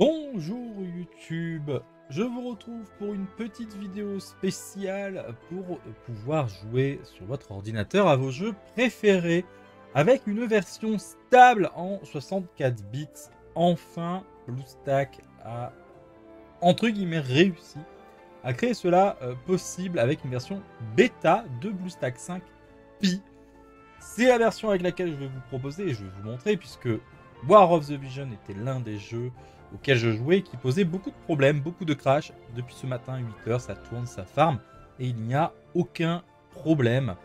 Bonjour YouTube, je vous retrouve pour une petite vidéo spéciale pour pouvoir jouer sur votre ordinateur à vos jeux préférés avec une version stable en 64 bits. Enfin, BlueStacks a entre guillemets réussi à créer cela possible avec une version bêta de BlueStacks 5 Pi. C'est la version avec laquelle je vais vous proposer et je vais vous montrer puisque War of the Vision était l'un des jeux auquel je jouais qui posait beaucoup de problèmes, beaucoup de crash. Depuis ce matin, 8h, ça tourne, ça farm et il n'y a aucun problème.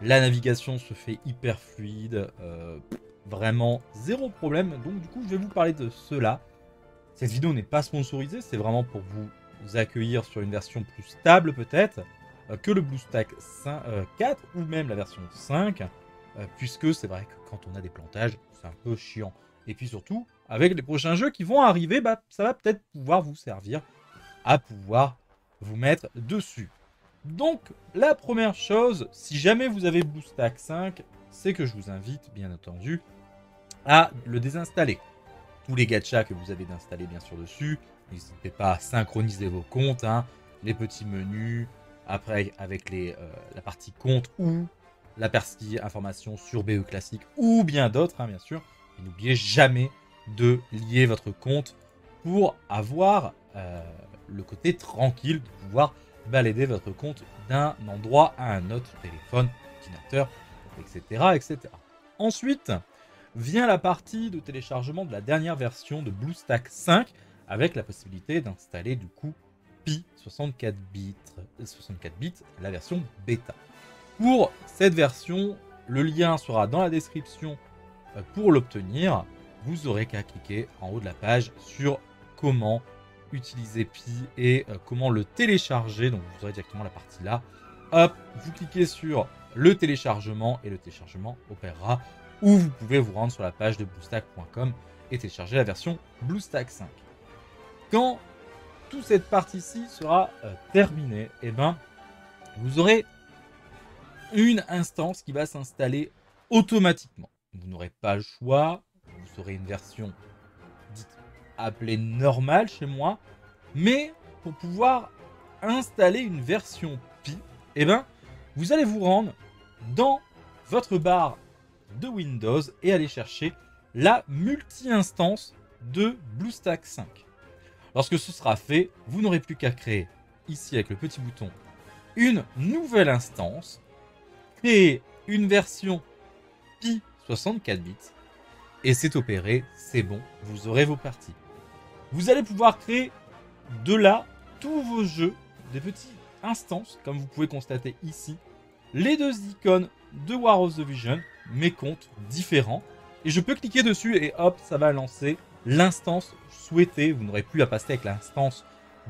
La navigation se fait hyper fluide, vraiment zéro problème. Donc du coup, je vais vous parler de cela. Cette vidéo n'est pas sponsorisée, c'est vraiment pour vous accueillir sur une version plus stable peut-être que le BlueStacks 4 ou même la version 5. Puisque c'est vrai que quand on a des plantages, c'est un peu chiant. Et puis surtout, avec les prochains jeux qui vont arriver, ça va peut-être pouvoir vous servir à pouvoir vous mettre dessus. Donc, la première chose, si jamais vous avez BlueStacks 5, c'est que je vous invite, bien entendu, à le désinstaller. Tous les gachas que vous avez d'installer, bien sûr, dessus. N'hésitez pas à synchroniser vos comptes, hein, les petits menus, après avec la partie compte ou la partie information sur BE classique ou bien d'autres, hein, bien sûr. N'oubliez jamais de lier votre compte pour avoir le côté tranquille de pouvoir balader votre compte d'un endroit à un autre, téléphone, ordinateur, etc., etc. Ensuite vient la partie de téléchargement de la dernière version de BlueStacks 5 avec la possibilité d'installer du coup Pi 64 bits, la version bêta. Pour cette version, le lien sera dans la description. Pour l'obtenir, vous aurez qu'à cliquer en haut de la page sur comment utiliser Pi et comment le télécharger. Donc vous aurez directement la partie là. Hop, vous cliquez sur le téléchargement et le téléchargement opérera où vous pouvez vous rendre sur la page de bluestack.com et télécharger la version BlueStacks 5. Quand toute cette partie-ci sera terminée, eh ben, vous aurez une instance qui va s'installer automatiquement. Vous n'aurez pas le choix, vous aurez une version dite appelée normale chez moi, mais pour pouvoir installer une version Pi, eh ben, vous allez vous rendre dans votre barre de Windows et aller chercher la multi-instance de BlueStacks 5. Lorsque ce sera fait, vous n'aurez plus qu'à créer, ici avec le petit bouton, une nouvelle instance, créer une version Pi 64 bits et c'est opéré, c'est bon, vous aurez vos parties. Vous allez pouvoir créer de là tous vos jeux, des petites instances, comme vous pouvez constater ici, les deux icônes de War of the Vision, mes comptes différents, et je peux cliquer dessus et hop, ça va lancer l'instance souhaitée. Vous n'aurez plus à passer avec l'instance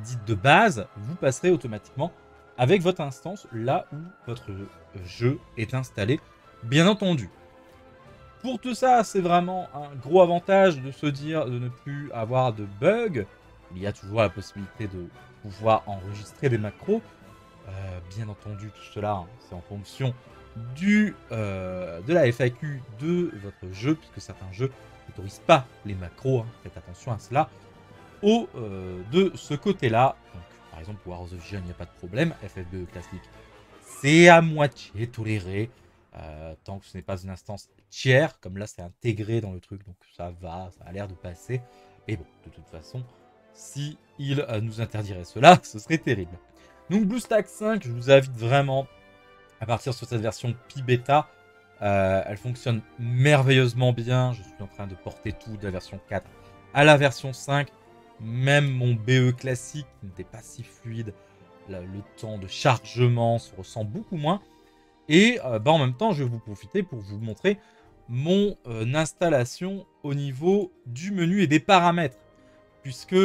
dite de base, vous passerez automatiquement avec votre instance là où votre jeu est installé, bien entendu. Pour tout ça, c'est vraiment un gros avantage de se dire de ne plus avoir de bugs. Il y a toujours la possibilité de pouvoir enregistrer des macros. Bien entendu, tout cela, hein, c'est en fonction de la FAQ de votre jeu, puisque certains jeux n'autorisent pas les macros. Hein. Faites attention à cela. De ce côté-là, par exemple, pour War of the Vision, il n'y a pas de problème. FFBE classique, c'est à moitié toléré. Tant que ce n'est pas une instance tiers, comme là c'est intégré dans le truc, donc ça a l'air de passer. Mais bon, de toute façon, si il nous interdirait cela, ce serait terrible. Donc BlueStacks 5, je vous invite vraiment à partir sur cette version Pi Beta. Elle fonctionne merveilleusement bien. Je suis en train de porter tout de la version 4 à la version 5. Même mon BE classique n'était pas si fluide. Le temps de chargement se ressent beaucoup moins. Et en même temps, je vais vous profiter pour vous montrer mon installation au niveau du menu et des paramètres. Puisque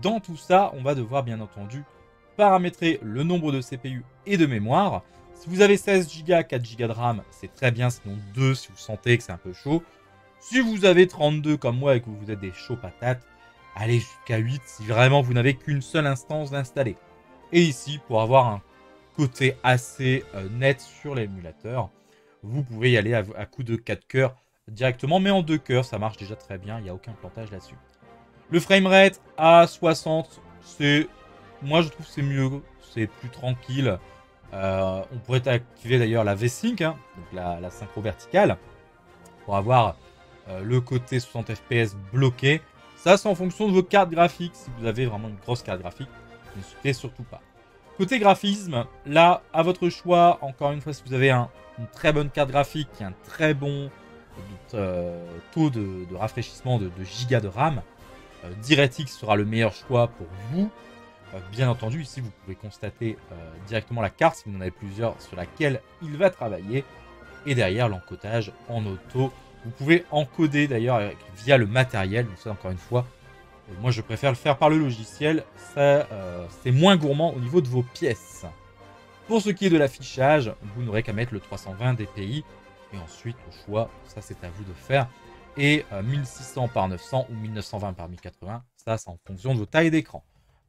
dans tout ça, on va devoir bien entendu paramétrer le nombre de CPU et de mémoire. Si vous avez 16 Go, 4 Go de RAM, c'est très bien, sinon 2 si vous sentez que c'est un peu chaud. Si vous avez 32 comme moi et que vous êtes des chauds patates, allez jusqu'à 8 si vraiment vous n'avez qu'une seule instance d'installer. Et ici, pour avoir un côté assez net sur l'émulateur, vous pouvez y aller à coup de 4 cœurs directement, mais en 2 cœurs, ça marche déjà très bien, il n'y a aucun plantage là-dessus. Le framerate à 60, c'est... Moi, je trouve que c'est mieux. C'est plus tranquille. On pourrait activer d'ailleurs la V-Sync, hein, donc la synchro verticale, pour avoir le côté 60 fps bloqué. Ça, c'est en fonction de vos cartes graphiques. Si vous avez vraiment une grosse carte graphique, n'hésitez surtout pas. Côté graphisme, là, à votre choix, encore une fois, si vous avez une très bonne carte graphique et un très bon taux de rafraîchissement de gigas de RAM, DirectX sera le meilleur choix pour vous. Bien entendu, ici, vous pouvez constater directement la carte, si vous en avez plusieurs, sur laquelle il va travailler. Et derrière, l'encodage en auto. Vous pouvez encoder d'ailleurs via le matériel. Donc ça, encore une fois, moi, je préfère le faire par le logiciel. Ça, c'est moins gourmand au niveau de vos pièces. Pour ce qui est de l'affichage, vous n'aurez qu'à mettre le 320 DPI. Et ensuite, au choix, ça, c'est à vous de faire. Et 1600 par 900 ou 1920 par 1080. Ça, c'est en fonction de vos tailles d'écran,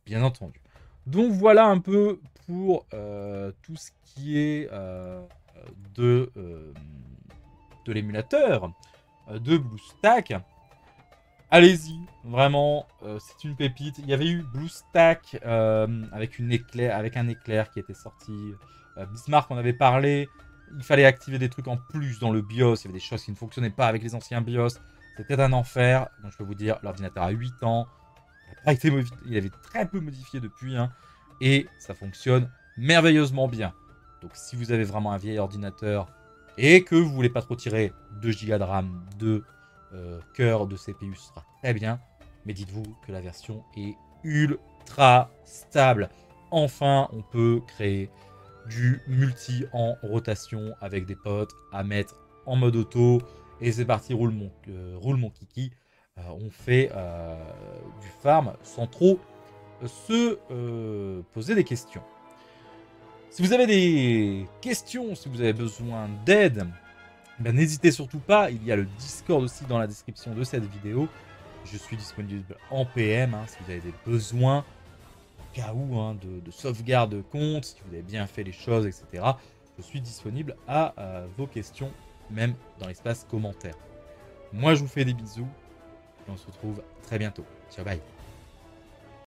bien entendu. Donc voilà un peu pour tout ce qui est de l'émulateur de BlueStacks. Allez-y, vraiment, c'est une pépite. Il y avait eu BlueStacks avec un éclair qui était sorti. Bismarck en avait parlé. Il fallait activer des trucs en plus dans le BIOS. Il y avait des choses qui ne fonctionnaient pas avec les anciens BIOS. C'était un enfer. Donc je peux vous dire, l'ordinateur a 8 ans. Il avait très peu modifié depuis, hein, et ça fonctionne merveilleusement bien. Donc si vous avez vraiment un vieil ordinateur et que vous voulez pas trop tirer 2 Go de RAM, 2 cœurs de CPU, ce sera très bien. Mais dites-vous que la version est ultra stable. Enfin, on peut créer du multi en rotation avec des potes à mettre en mode auto. Et c'est parti, roule mon kiki. On fait du farm sans trop se poser des questions. Si vous avez des questions, si vous avez besoin d'aide, n'hésitez surtout pas. Il y a le Discord aussi dans la description de cette vidéo. Je suis disponible en PM, hein, si vous avez des besoins, au cas où, hein, de sauvegarde de compte, si vous avez bien fait les choses, etc. Je suis disponible à vos questions, même dans l'espace commentaire. Moi, je vous fais des bisous. On se retrouve très bientôt. Ciao, bye.